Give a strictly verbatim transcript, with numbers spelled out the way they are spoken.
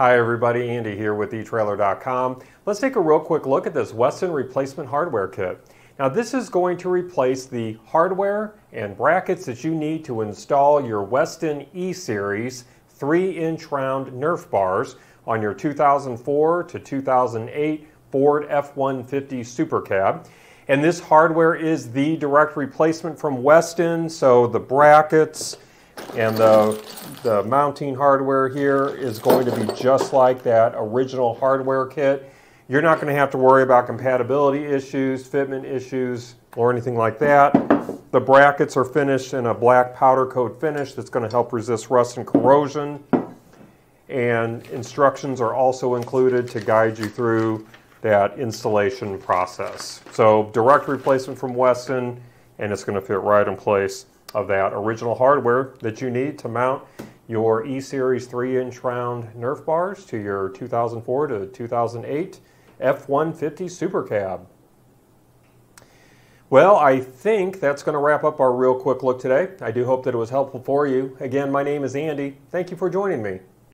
Hi everybody, Andy here with e Trailer dot com. Let's take a real quick look at this Westin replacement hardware kit. Now this is going to replace the hardware and brackets that you need to install your Westin E Series three inch round Nerf bars on your two thousand four to two thousand eight Ford F one fifty Super Cab. And this hardware is the direct replacement from Westin, so the brackets and the, the mounting hardware here is going to be just like that original hardware kit. You're not going to have to worry about compatibility issues, fitment issues, or anything like that. The brackets are finished in a black powder coat finish that's going to help resist rust and corrosion. And instructions are also included to guide you through that installation process. So direct replacement from Westin, and it's going to fit right in place of that original hardware that you need to mount your E Series three inch round Nerf bars to your two thousand four to two thousand eight F one fifty Super Cab. Well, I think that's going to wrap up our real quick look today. I do hope that it was helpful for you. Again, my name is Andy. Thank you for joining me.